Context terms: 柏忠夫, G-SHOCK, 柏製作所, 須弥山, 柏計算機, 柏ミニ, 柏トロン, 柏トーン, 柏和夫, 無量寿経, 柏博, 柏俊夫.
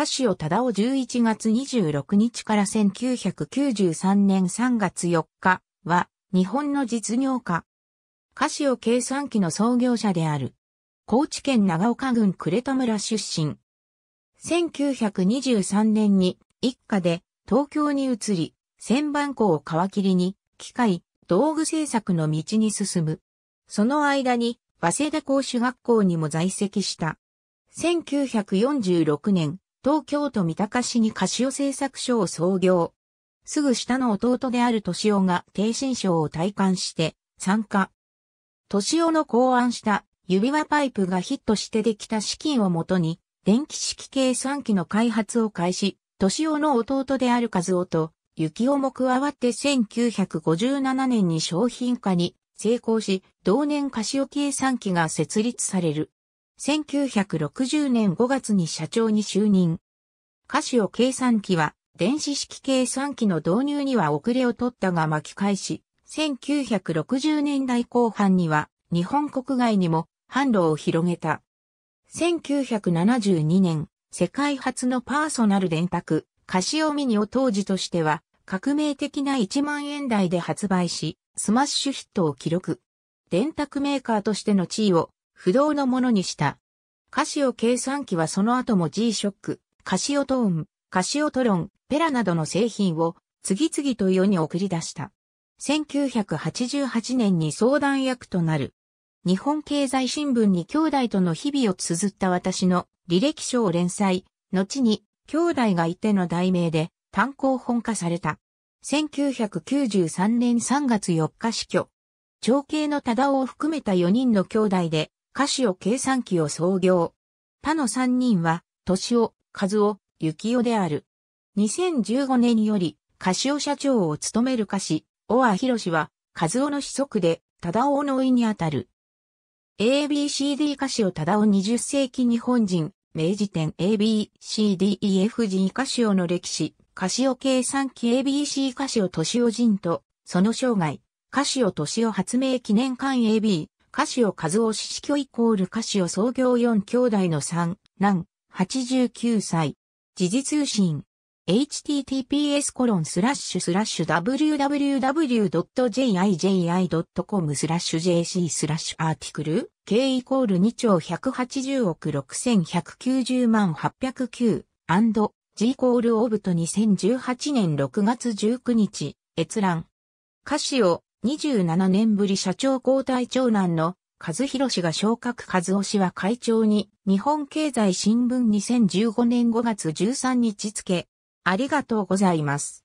柏忠夫11月26日から1993年3月4日は日本の実業家。柏計算機の創業者である。高知県長岡郡呉田村出身。1923年に一家で東京に移り、旋盤工を皮切りに機械、道具製作の道に進む。その間に早稲田工手学校にも在籍した。1946年、東京都三鷹市に柏製作所を創業。すぐ下の弟である俊夫が逓信省を退官して参加。俊夫の考案した指輪パイプがヒットしてできた資金をもとに電気式計算機の開発を開始、俊夫の弟である和夫と幸男も加わって1957年に商品化に成功し、同年柏計算機が設立される。1960年5月に社長に就任。柏計算機は電子式計算機の導入には遅れを取ったが巻き返し、1960年代後半には日本国外にも販路を広げた。1972年、世界初のパーソナル電卓、柏ミニを当時としては革命的な1万円台で発売し、スマッシュヒットを記録。電卓メーカーとしての地位を不動のものにした。柏計算機はその後も G-SHOCK、柏トーン、柏トロン、ペラなどの製品を次々と世に送り出した。1988年に相談役となる。日本経済新聞に兄弟との日々を綴った私の履歴書を連載、後に兄弟がいての題名で単行本化された。1993年3月4日死去。長兄の忠夫を含めた4人の兄弟で、柏計算機を創業。他の3人は、俊夫、和夫、幸男である。2015年より、柏社長を務める柏博は、和夫の子息で、忠夫の甥にあたる。ABCD 柏忠夫20世紀日本人、明治典 ABCDEFG 柏の歴史、柏計算機 ABC 柏俊夫人と、その生涯、柏俊夫発明記念館 AB。柏和夫死去イコール柏創業4兄弟の三男、89歳。時事通信。https://www.jiji.com/jc/article K=2,185,690,898 and G=オブト2018年6月19日。閲覧。柏。27年ぶり社長交代長男の和博が昇格和夫氏は会長に日本経済新聞2015年5月13日付。ありがとうございます。